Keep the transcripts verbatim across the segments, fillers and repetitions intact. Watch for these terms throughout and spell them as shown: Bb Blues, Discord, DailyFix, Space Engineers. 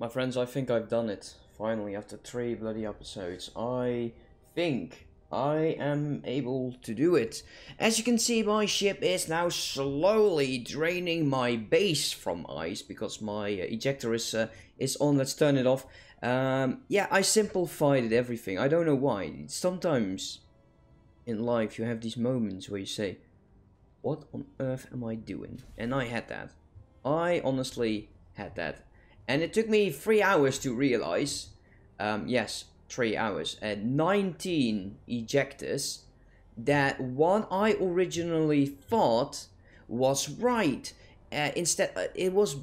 My friends, I think I've done it. Finally, after three bloody episodes, I think I am able to do it. As you can see, my ship is now slowly draining my base from ice because my ejector is uh, is on. Let's turn it off. Um, yeah, I simplified everything. I don't know why. Sometimes in life you have these moments where you say, what on earth am I doing? And I had that. I honestly had that. And it took me three hours to realize, um, yes, three hours, and nineteen ejectors, that what I originally thought was right. Uh, instead, uh, it was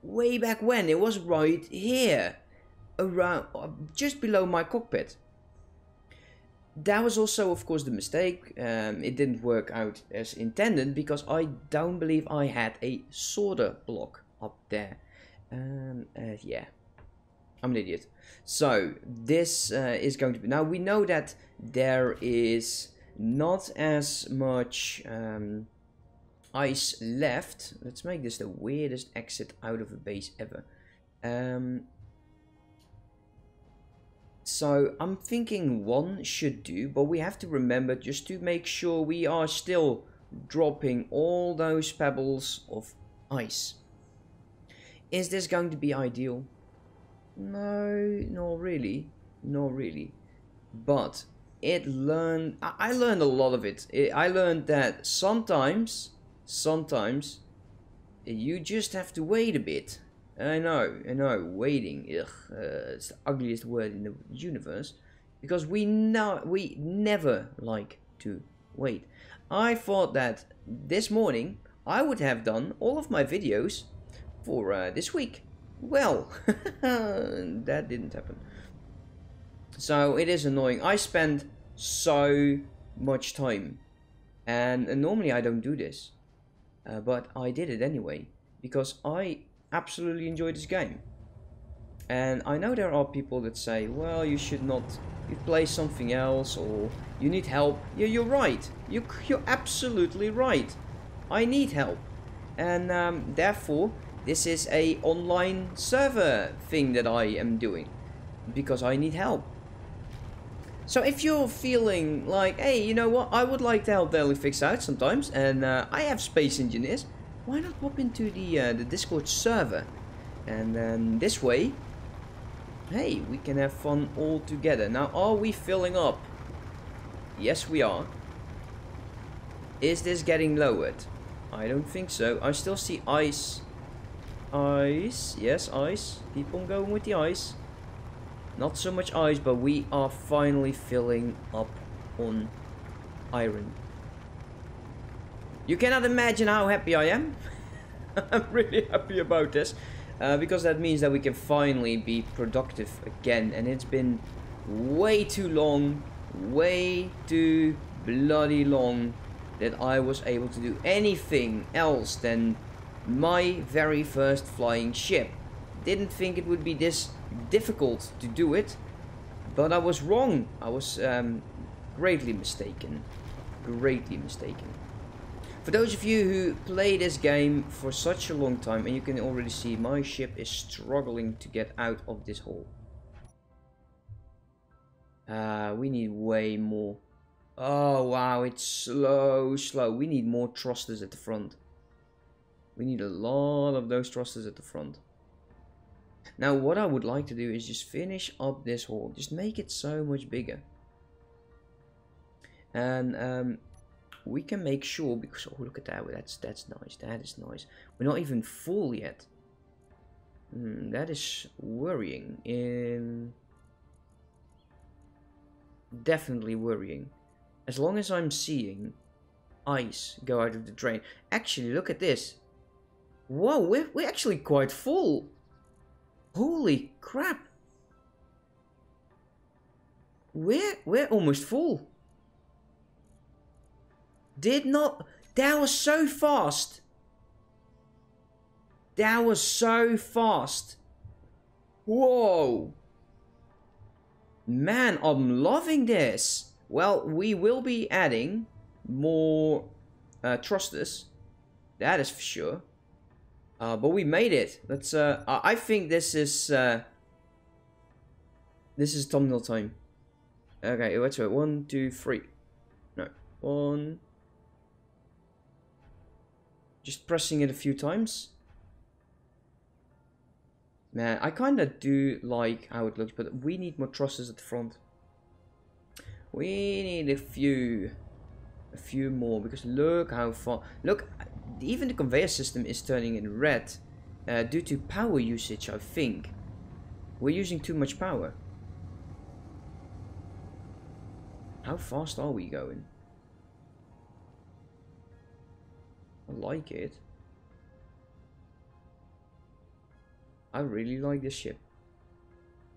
way back when, it was right here, around, uh, just below my cockpit. That was also, of course, the mistake. Um, it didn't work out as intended because I don't believe I had a solder block up there. Um, uh, yeah, I'm an idiot. So this uh, is going to be, now we know that there is not as much um, ice left. Let's make this the weirdest exit out of a base ever. Um, so I'm thinking one should do, but we have to remember just to make sure we are still dropping all those pebbles of ice. Is this going to be ideal? No, not really, not really. But it learned, I learned a lot of it. I learned that sometimes, sometimes, you just have to wait a bit. I know, I know, waiting, ugh, uh, it's the ugliest word in the universe. Because we, know, we never like to wait. I thought that this morning I would have done all of my videos for uh, this week. Well, that didn't happen. So it is annoying. I spend so much time, and uh, normally I don't do this, uh, but I did it anyway because I absolutely enjoy this game. And I know there are people that say, well, you should not, you play something else, or you need help. Yeah, you're right, you, you're absolutely right. I need help, and um, therefore this is a online server thing that I am doing because I need help. So if you're feeling like, hey, you know what, I would like to help DailyFix out sometimes, and uh, I have Space Engineers, why not pop into the uh, the Discord server, and then this way, hey, we can have fun all together. Now, are we filling up? Yes, we are. Is this getting lowered? I don't think so. I still see ice. Ice, yes, ice. Keep on going with the ice. Not so much ice, but we are finally filling up on iron. You cannot imagine how happy I am. I'm really happy about this, uh, because that means that we can finally be productive again. And it's been way too long, way too bloody long, that I was able to do anything else than my very first flying ship. Didn't think it would be this difficult to do it, but I was wrong. I was um, greatly mistaken, greatly mistaken. For those of you who play this game for such a long time, and you can already see my ship is struggling to get out of this hole. Uh, we need way more. Oh wow, it's slow, slow. We need more thrusters at the front. We need a lot of those thrusters at the front. Now, what I would like to do is just finish up this hole. Just make it so much bigger. And um, we can make sure, because, oh, look at that. That's, that's nice. That is nice. We're not even full yet. Mm, that is worrying. In... Definitely worrying. As long as I'm seeing ice go out of the drain. Actually, look at this. Whoa, we're, we're actually quite full. Holy crap. We're, we're almost full. Did not... That was so fast. That was so fast. Whoa. Man, I'm loving this. Well, we will be adding more uh, thrusters. That is for sure. Uh, but we made it. Let's. Uh, I think this is. Uh, this is thumbnail time. Okay, let's do it. One, two, three. No, one. Just pressing it a few times. Man, I kind of do like how it looks, but we need more trusses at the front. We need a few, a few more, because look how far. Look, even the conveyor system is turning in red uh, due to power usage, I think. We're using too much power. How fast are we going? I like it. I really like this ship,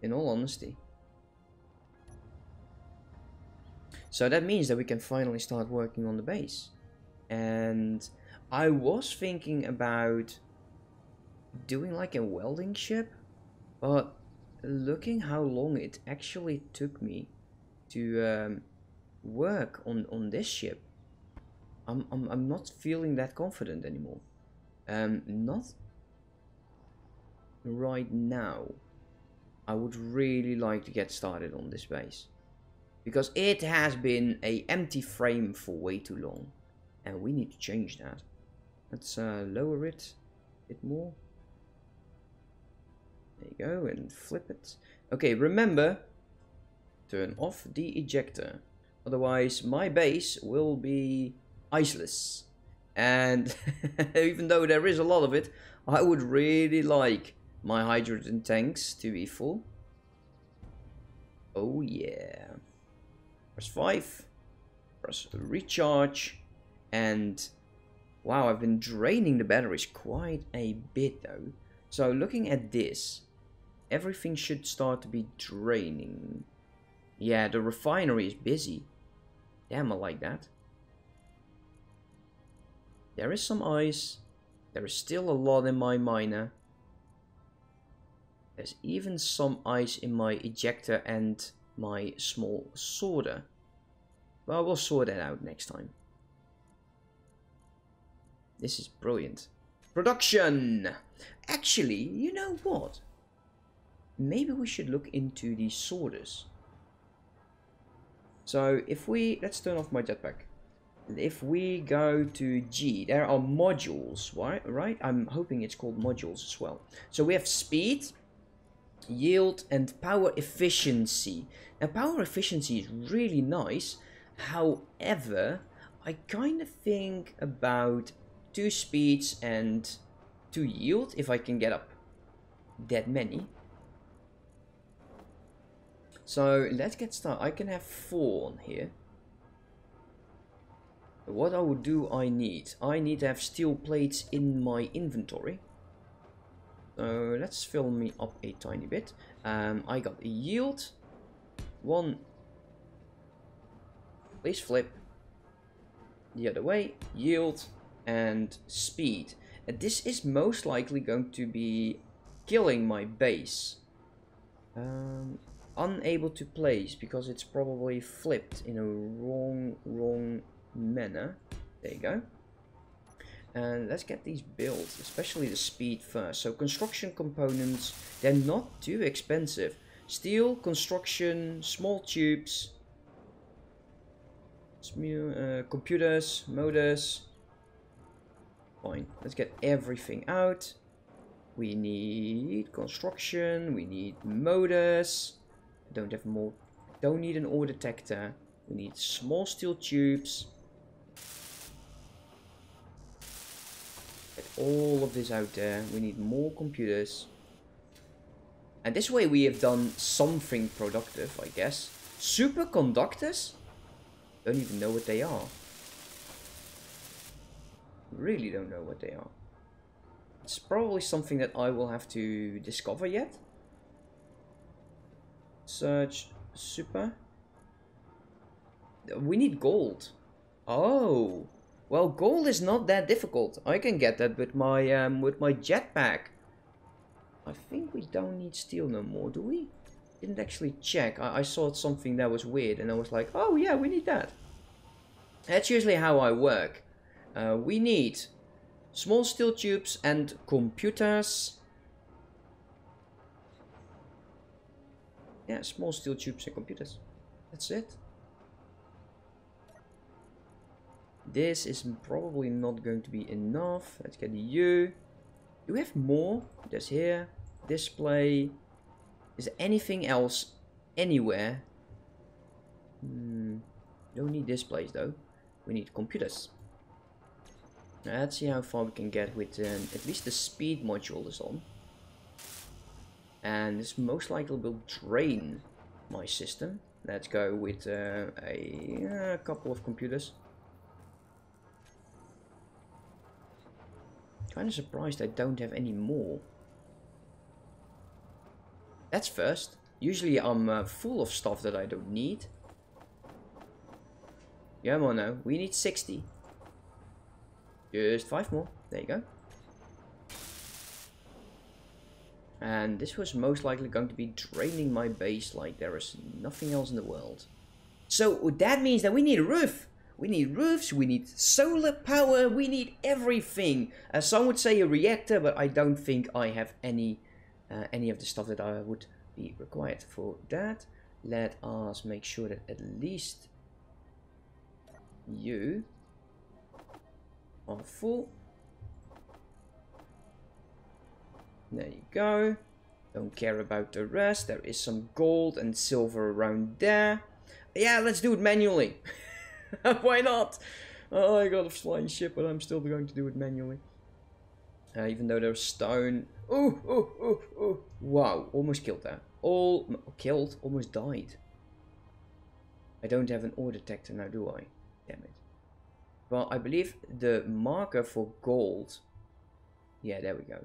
in all honesty. So that means that we can finally start working on the base. And I was thinking about doing like a welding ship, but looking how long it actually took me to um, work on, on this ship, I'm, I'm, I'm not feeling that confident anymore. Um, not right now. I would really like to get started on this base, because it has been an empty frame for way too long, and we need to change that. Let's uh, lower it a bit more. There you go, and flip it. Okay, remember, turn off the ejector, otherwise my base will be iceless. And even though there is a lot of it, I would really like my hydrogen tanks to be full. Oh yeah. Press five, press recharge, and wow, I've been draining the batteries quite a bit though. So looking at this, everything should start to be draining. Yeah, the refinery is busy. Damn, I like that. There is some ice, there is still a lot in my miner. There's even some ice in my ejector and my small sorter. Well, we'll sort that out next time. This is brilliant. Production! Actually, you know what? Maybe we should look into these sorters. So if we... let's turn off my jetpack. If we go to G, there are modules, right? Right? I'm hoping it's called modules as well. So we have speed, yield, and power efficiency. Now, power efficiency is really nice. However, I kind of think about two speeds and two yield, if I can get up that many. So let's get started. I can have four on here. What I would do, I need I need to have steel plates in my inventory. So let's fill me up a tiny bit. Um, I got a yield. One. Please flip. The other way. Yield and speed. And this is most likely going to be killing my base. Um, unable to place because it's probably flipped in a wrong, wrong manner. There you go. And let's get these built, especially the speed first. So construction components, they're not too expensive. Steel, construction, small tubes, uh, computers, motors. Fine, let's get everything out. We need construction, we need motors. I don't have more, don't need an ore detector. We need small steel tubes. Get all of this out there. We need more computers. And this way we have done something productive, I guess. Superconductors? Don't even know what they are. Really don't know what they are. It's probably something that I will have to discover yet. Search super. We need gold. Oh, well, gold is not that difficult. I can get that with my um, with my jetpack. I think we don't need steel no more, do we? Didn't actually check. I, I saw something that was weird, and I was like, oh yeah, we need that. That's usually how I work. Uh, we need small steel tubes and computers. Yeah, small steel tubes and computers. That's it. This is probably not going to be enough. Let's get you. Do we have more? There's here. Display. Is there anything else anywhere? Hmm. Don't need displays though. We need computers. Now, let's see how far we can get with um, at least the speed module is on. And this most likely will drain my system. Let's go with uh, a, a couple of computers. Kind of surprised I don't have any more. That's first. Usually I'm uh, full of stuff that I don't need. Yeah, well, no, we need sixty. Just five more. There you go. And this was most likely going to be draining my base like there is nothing else in the world. So that means that we need a roof. We need roofs, we need solar power, we need everything. Uh, some would say a reactor, but I don't think I have any uh, any of the stuff that I would be required for that. Let us make sure that at least you are full. There you go. Don't care about the rest. There is some gold and silver around there. Yeah, let's do it manually. Why not? Oh, I got a flying ship, but I'm still going to do it manually. Uh, even though there's stone. Ooh, ooh, ooh, ooh. Wow, almost killed that. All killed, almost died. I don't have an ore detector now, do I? Damn it. Well, I believe the marker for gold. Yeah, there we go.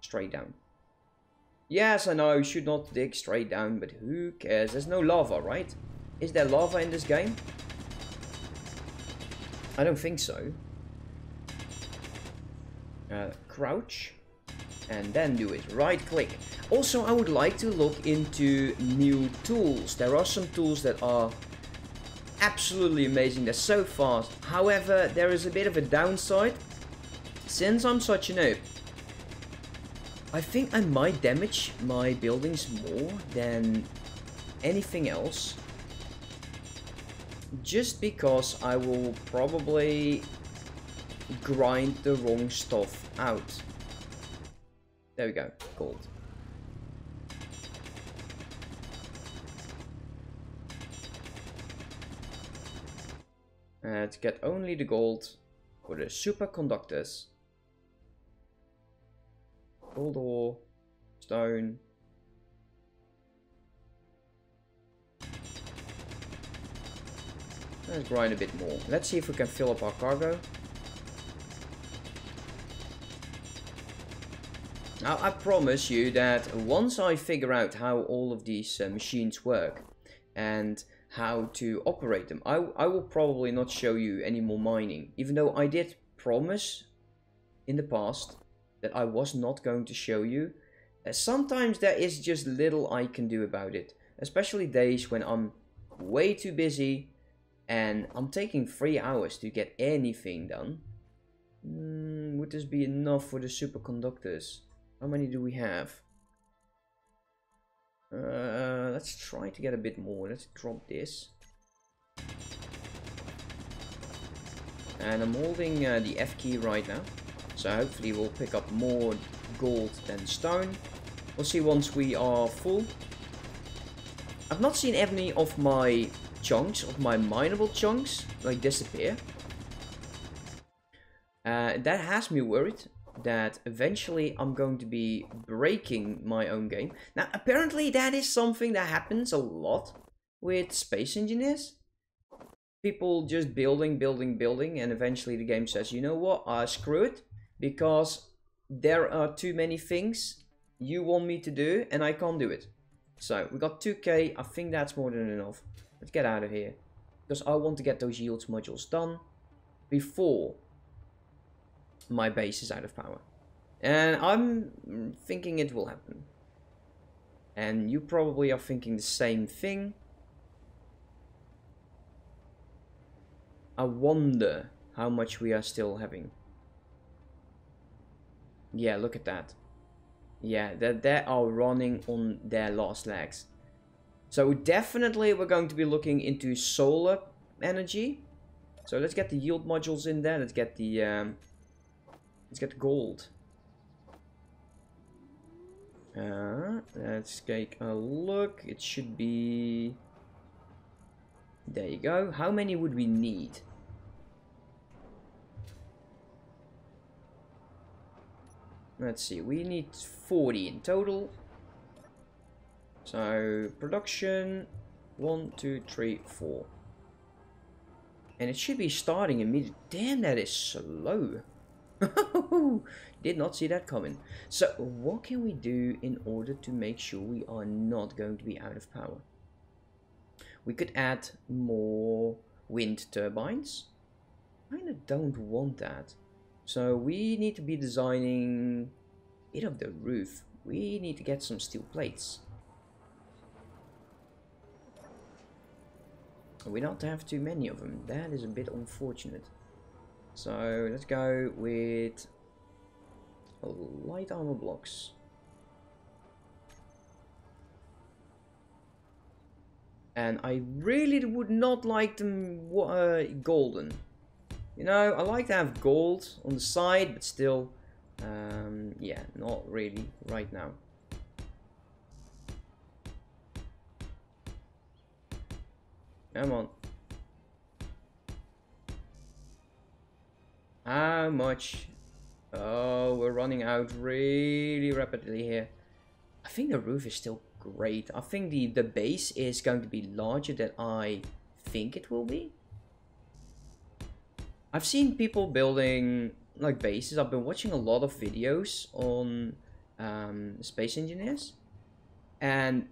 Straight down. Yes, I know, you should not dig straight down, but who cares? There's no lava, right? Is there lava in this game? I don't think so. Uh, crouch. And then do it. Right click. Also, I would like to look into new tools. There are some tools that are absolutely amazing. They're so fast. However, there is a bit of a downside. Since I'm such a noob, I think I might damage my buildings more than anything else. Just because I will probably grind the wrong stuff out. There we go, gold. Let's get only the gold for the superconductors. Gold ore, stone. Let's grind a bit more. Let's see if we can fill up our cargo. Now, I promise you that once I figure out how all of these uh, machines work and how to operate them, I, I will probably not show you any more mining. Even though I did promise in the past that I was not going to show you. Uh, sometimes there is just little I can do about it. Especially days when I'm way too busy. And I'm taking three hours to get anything done. Mm, would this be enough for the superconductors? How many do we have? Uh, let's try to get a bit more. Let's drop this. And I'm holding uh, the F key right now. So hopefully we'll pick up more gold than stone. We'll see once we are full. I've not seen any of my chunks, of my mineable chunks, like disappear. Uh, that has me worried that eventually I'm going to be breaking my own game. Now, apparently that is something that happens a lot with Space Engineers. People just building, building, building, and eventually the game says, you know what, I screw it, because there are too many things you want me to do, and I can't do it. So, we got two K, I think that's more than enough. Let's get out of here, because I want to get those yields modules done before my base is out of power. And I'm thinking it will happen. And you probably are thinking the same thing. I wonder how much we are still having. Yeah, look at that. Yeah, that they are running on their last legs. So definitely we're going to be looking into solar energy. So let's get the yield modules in there. Let's get the um, let's get the gold. Uh, let's take a look. It should be. There you go. How many would we need? Let's see. We need forty in total. So production one, two, three, four. And it should be starting immediately. Damn, that is slow. Did not see that coming. So what can we do in order to make sure we are not going to be out of power? We could add more wind turbines. I kinda don't want that. So we need to be designing a bit of the roof. We need to get some steel plates. We don't have too many of them. That is a bit unfortunate. So let's go with light armor blocks. And I really would not like them uh, golden. You know, I like to have gold on the side, but still, um, yeah, not really right now. Come on. How much? Oh, we're running out really rapidly here. I think the roof is still great. I think the, the base is going to be larger than I think it will be. I've seen people building like bases. I've been watching a lot of videos on um, Space Engineers. And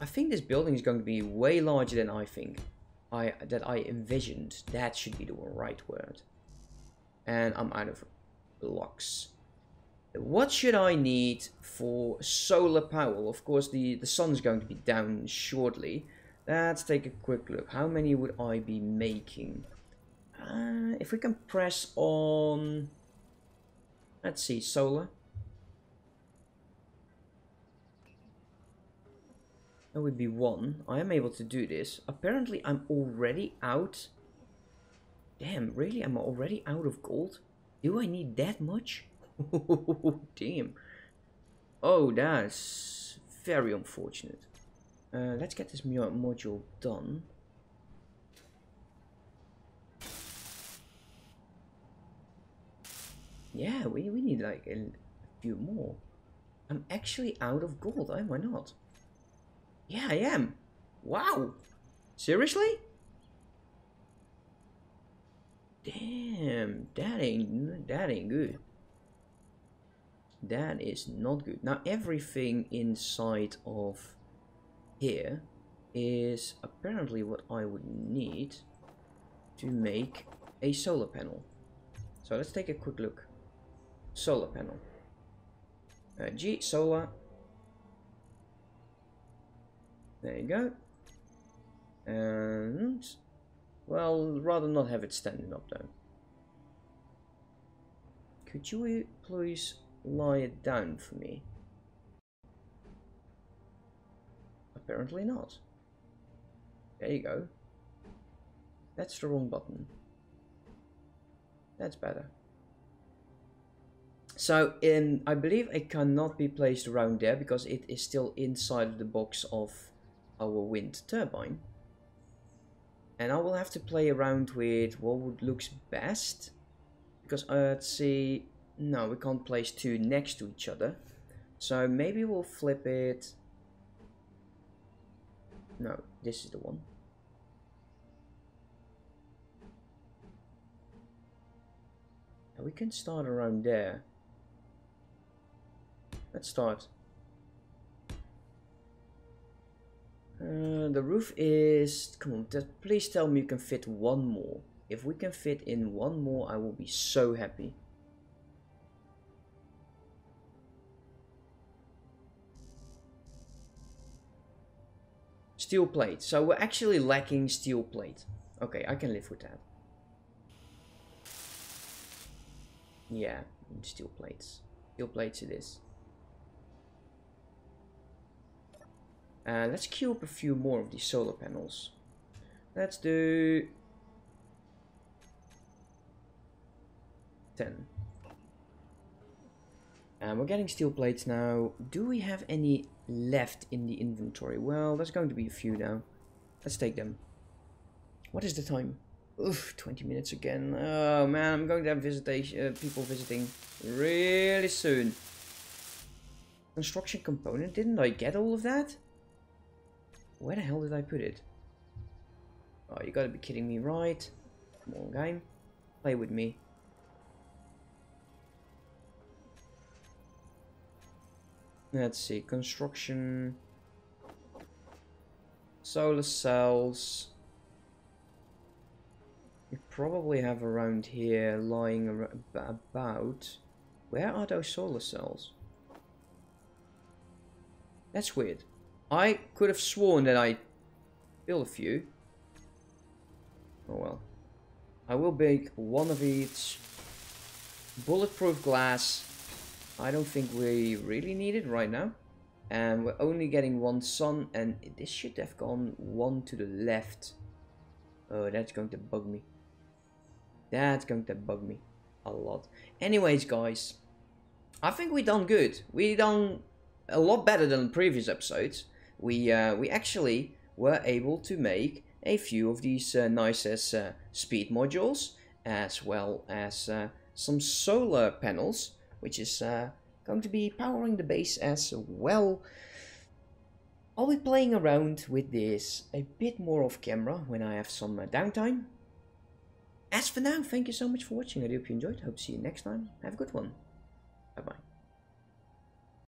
I think this building is going to be way larger than I think I that I envisioned. That should be the right word. And I'm out of blocks. What should I need for solar power? Well, of course, the, the sun is going to be down shortly. Let's take a quick look. How many would I be making? Uh, if we can press on... Let's see, solar. That would be one. I am able to do this. Apparently, I'm already out. Damn, really? I'm already out of gold? Do I need that much? Damn. Oh, that's very unfortunate. Uh, let's get this module done. Yeah, we, we need like a few more. I'm actually out of gold, am I not? Yeah, I am. Wow. Seriously? Damn, that ain't that ain't good. That is not good. Now everything inside of here is apparently what I would need to make a solar panel. So let's take a quick look. Solar panel. Uh, G solar. There you go. And well, rather not have it standing up though. Could you please lie it down for me? Apparently not. There you go. That's the wrong button. That's better. So in, I believe it cannot be placed around there because it is still inside the box of our wind turbine. And I will have to play around with what would looks best. Because, uh, let's see... No, we can't place two next to each other. So maybe we'll flip it... No, this is the one. And we can start around there. Let's start. Uh, the roof is... Come on, please tell me you can fit one more. If we can fit in one more, I will be so happy. Steel plate. So we're actually lacking steel plate. Okay, I can live with that. Yeah, steel plates. you apply to this. Uh, let's queue up a few more of these solar panels. Let's do ten. Um, we're getting steel plates now. Do we have any left in the inventory? Well, there's going to be a few now. Let's take them. What is the time? Oof, twenty minutes again. Oh man, I'm going to have visitation, uh, people visiting really soon. Construction component. Didn't I get all of that? Where the hell did I put it? Oh, you gotta be kidding me, right? Come on, game. Play with me. Let's see, construction, solar cells. We probably have around here lying about. Where are those solar cells? That's weird. I could have sworn that I built a few. Oh well. I will bake one of each. Bulletproof glass. I don't think we really need it right now. And we're only getting one sun, and this should have gone one to the left. Oh, that's going to bug me. That's going to bug me a lot. Anyways, guys, I think we done good. We done a lot better than previous episodes. We uh, we actually were able to make a few of these uh, nice as uh, speed modules, as well as uh, some solar panels, which is uh, going to be powering the base as well. I'll be playing around with this a bit more off camera when I have some uh, downtime. As for now, thank you so much for watching. I do hope you enjoyed. Hope to see you next time. Have a good one. Bye bye.